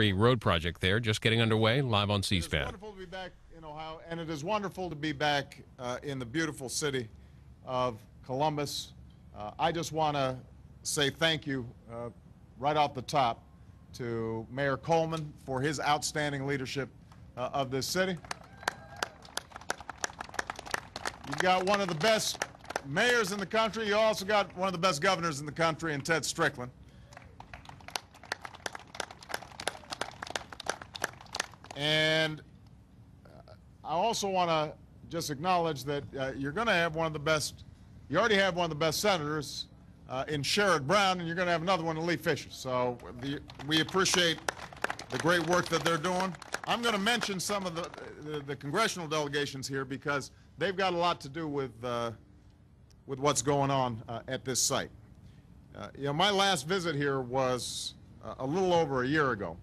free road project there, just getting underway, live on C-SPAN. It's wonderful to be back in Ohio, and it is wonderful to be back in the beautiful city of Columbus. I just want to say thank you right off the top to Mayor Coleman for his outstanding leadership of this city. You've got one of the best mayors in the country. You also got one of the best governors in the country in Ted Strickland. And I also want to just acknowledge that you're going to have one of the best, you already have one of the best senators in Sherrod Brown, and you're going to have another one in Lee Fisher. So we appreciate the great work that they're doing. I'm going to mention some of the congressional delegations here because they've got a lot to do with what's going on at this site. You know, my last visit here was a little over a year ago,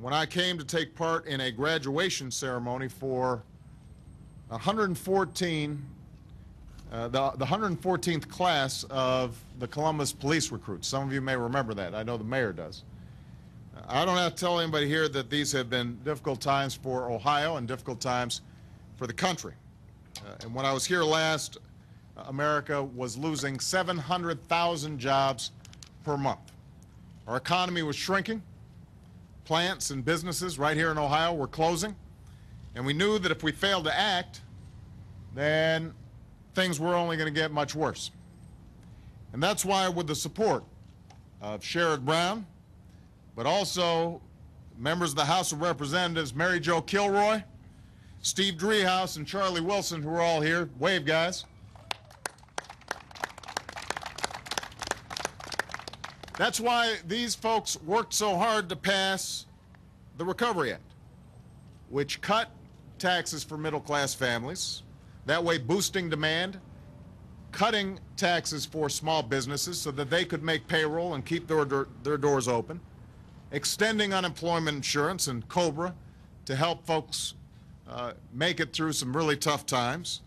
when I came to take part in a graduation ceremony for the 114th class of the Columbus police recruits. Some of you may remember that. I know the mayor does. I don't have to tell anybody here that these have been difficult times for Ohio and difficult times for the country. And when I was here last, America was losing 700,000 jobs per month. Our economy was shrinking. Plants and businesses right here in Ohio were closing, and we knew that if we failed to act, then things were only going to get much worse. And that's why, with the support of Sherrod Brown, but also members of the House of Representatives, Mary Jo Kilroy, Steve Driehaus, and Charlie Wilson, who are all here, wave guys. That's why these folks worked so hard to pass the Recovery Act, which cut taxes for middle-class families, that way boosting demand, cutting taxes for small businesses so that they could make payroll and keep their doors open, extending unemployment insurance and COBRA to help folks make it through some really tough times,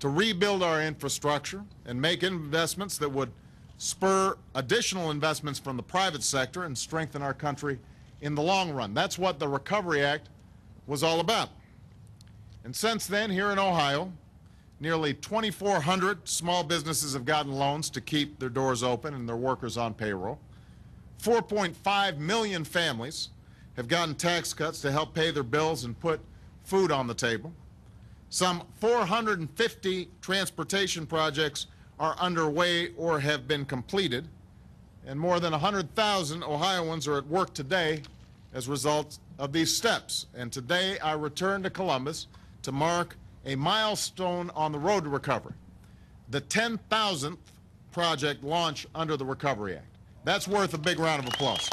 to rebuild our infrastructure and make investments that would spur additional investments from the private sector and strengthen our country in the long run. That's what the Recovery Act was all about. And since then, here in Ohio, nearly 2,400 small businesses have gotten loans to keep their doors open and their workers on payroll. 4.5 million families have gotten tax cuts to help pay their bills and put food on the table. Some 450 transportation projects are underway or have been completed, and more than 100,000 Ohioans are at work today as a result of these steps. And today I return to Columbus to mark a milestone on the road to recovery, the 10,000th project launch under the Recovery Act. That's worth a big round of applause.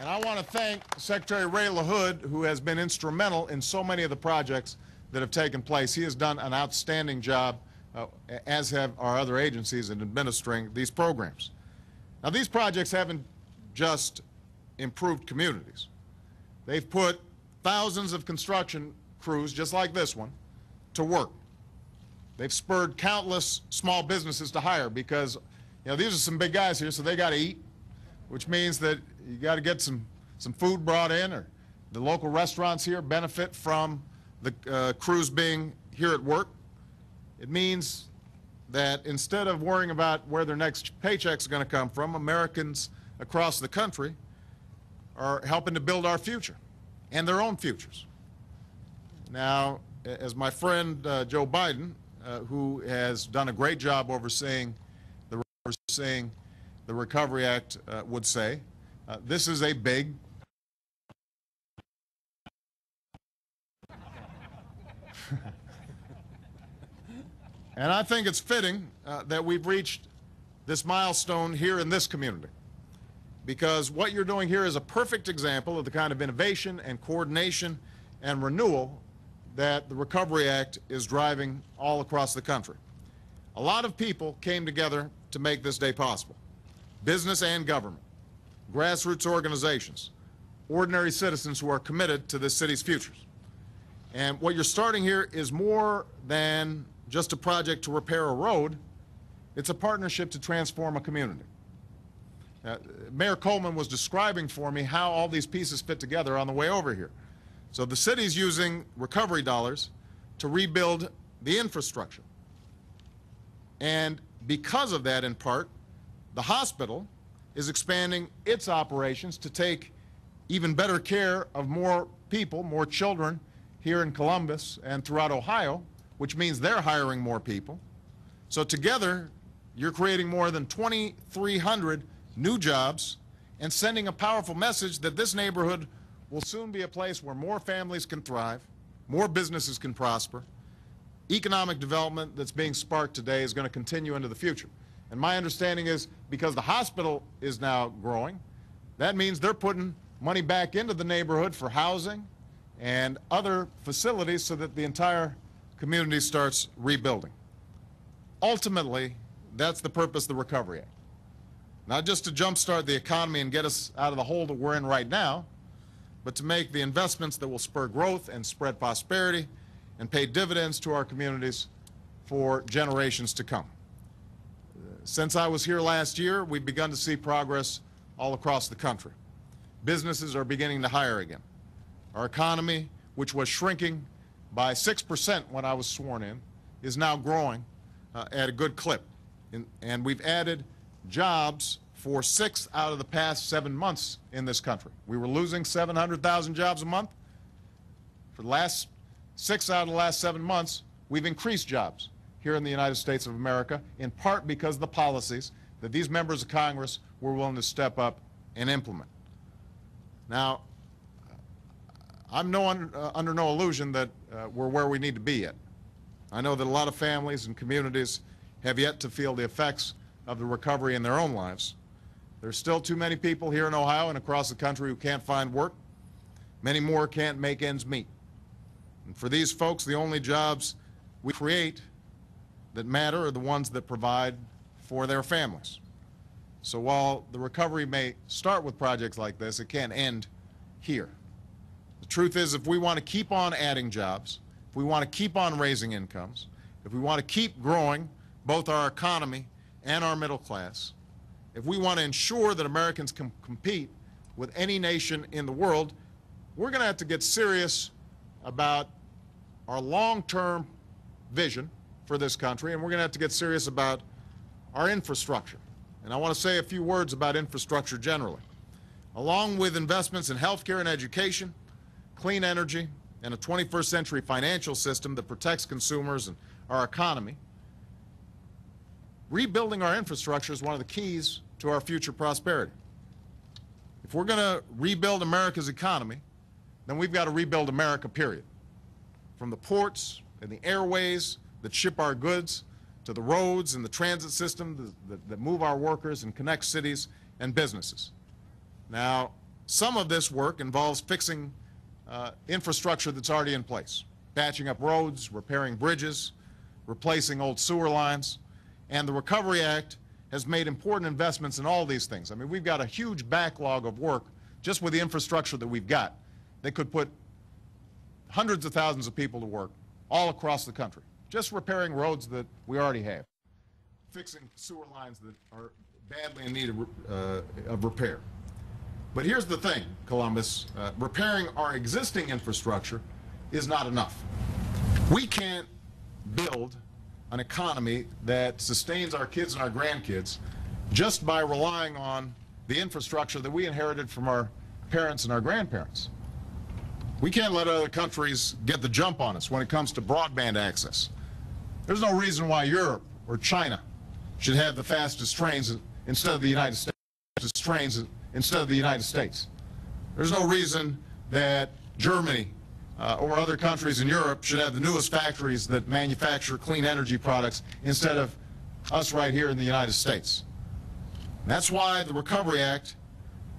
And I want to thank Secretary Ray LaHood, who has been instrumental in so many of the projects that have taken place. He has done an outstanding job, as have our other agencies, in administering these programs. Now, these projects haven't just improved communities. They've put thousands of construction crews, just like this one, to work. They've spurred countless small businesses to hire because, you know, these are some big guys here, so they got to eat, which means that you got to get some food brought in, or the local restaurants here benefit from the crews being here at work. It means that instead of worrying about where their next paycheck's going to come from, Americans across the country are helping to build our future and their own futures. Now, as my friend Joe Biden, who has done a great job overseeing the Recovery Act, would say, this is a big and I think it's fitting that we've reached this milestone here in this community, because what you're doing here is a perfect example of the kind of innovation and coordination and renewal that the Recovery Act is driving all across the country. A lot of people came together to make this day possible. Business and government, grassroots organizations, ordinary citizens who are committed to this city's futures. And what you're starting here is more than just a project to repair a road. It's a partnership to transform a community. Mayor Coleman was describing for me how all these pieces fit together on the way over here. So the city's using recovery dollars to rebuild the infrastructure. And because of that, in part, the hospital is expanding its operations to take even better care of more people, more children here in Columbus and throughout Ohio, which means they're hiring more people. So together, you're creating more than 2,300 new jobs and sending a powerful message that this neighborhood will soon be a place where more families can thrive, more businesses can prosper. Economic development that's being sparked today is going to continue into the future. And my understanding is because the hospital is now growing, that means they're putting money back into the neighborhood for housing and other facilities so that the entire community starts rebuilding. Ultimately, that's the purpose of the Recovery Act. Not just to jumpstart the economy and get us out of the hole that we're in right now, but to make the investments that will spur growth and spread prosperity and pay dividends to our communities for generations to come. Since I was here last year, we've begun to see progress all across the country. Businesses are beginning to hire again. Our economy, which was shrinking by 6% when I was sworn in, is now growing at a good clip. And we've added jobs for 6 out of the past 7 months in this country. We were losing 700,000 jobs a month. For the last 6 out of the last 7 months, we've increased jobs here in the United States of America, in part because of the policies that these members of Congress were willing to step up and implement. Now, I'm under no illusion that we're where we need to be yet. I know that a lot of families and communities have yet to feel the effects of the recovery in their own lives. There's still too many people here in Ohio and across the country who can't find work. Many more can't make ends meet. And for these folks, the only jobs we create that matter are the ones that provide for their families. So while the recovery may start with projects like this, it can't end here. The truth is, if we want to keep on adding jobs, if we want to keep on raising incomes, if we want to keep growing both our economy and our middle class, if we want to ensure that Americans can compete with any nation in the world, we're going to have to get serious about our long-term vision for this country, and we're going to have to get serious about our infrastructure. And I want to say a few words about infrastructure generally. Along with investments in health care and education, clean energy, and a 21st century financial system that protects consumers and our economy, rebuilding our infrastructure is one of the keys to our future prosperity. If we're going to rebuild America's economy, then we've got to rebuild America, period. From the ports and the airways that ship our goods to the roads and the transit system that move our workers and connect cities and businesses. Now, some of this work involves fixing infrastructure that's already in place, patching up roads, repairing bridges, replacing old sewer lines. And the Recovery Act has made important investments in all these things. I mean, we've got a huge backlog of work just with the infrastructure that we've got. They could put hundreds of thousands of people to work all across the country, just repairing roads that we already have, fixing sewer lines that are badly in need of repair. But here's the thing, Columbus, repairing our existing infrastructure is not enough. We can't build an economy that sustains our kids and our grandkids just by relying on the infrastructure that we inherited from our parents and our grandparents. We can't let other countries get the jump on us when it comes to broadband access. There's no reason why Europe or China should have the fastest trains instead of the United States. There's no reason that Germany or other countries in Europe should have the newest factories that manufacture clean energy products instead of us right here in the United States. And that's why the Recovery Act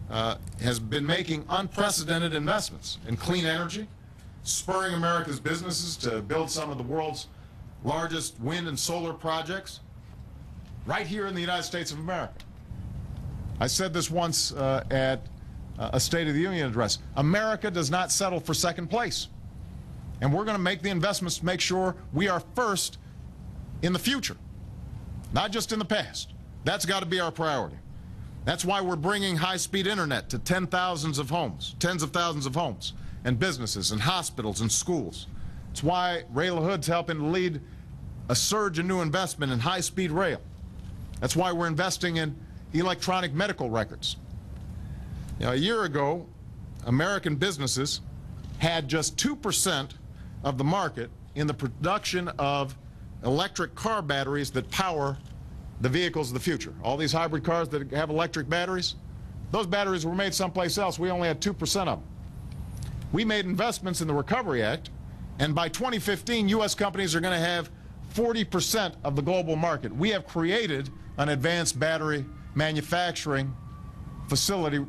has been making unprecedented investments in clean energy, spurring America's businesses to build some of the world's largest wind and solar projects right here in the United States of America. I said this once at a State of the Union address. America does not settle for second place. And we're going to make the investments to make sure we are first in the future, not just in the past. That's got to be our priority. That's why we're bringing high-speed internet to tens of thousands of homes, and businesses, and hospitals, and schools. It's why Ray LaHood's helping to lead a surge in new investment in high-speed rail. That's why we're investing in electronic medical records. Now, a year ago, American businesses had just 2% of the market in the production of electric car batteries that power the vehicles of the future. All these hybrid cars that have electric batteries, those batteries were made someplace else. We only had 2% of them. We made investments in the Recovery Act, and by 2015, U.S. companies are going to have 40% of the global market. We have created an advanced battery manufacturing facility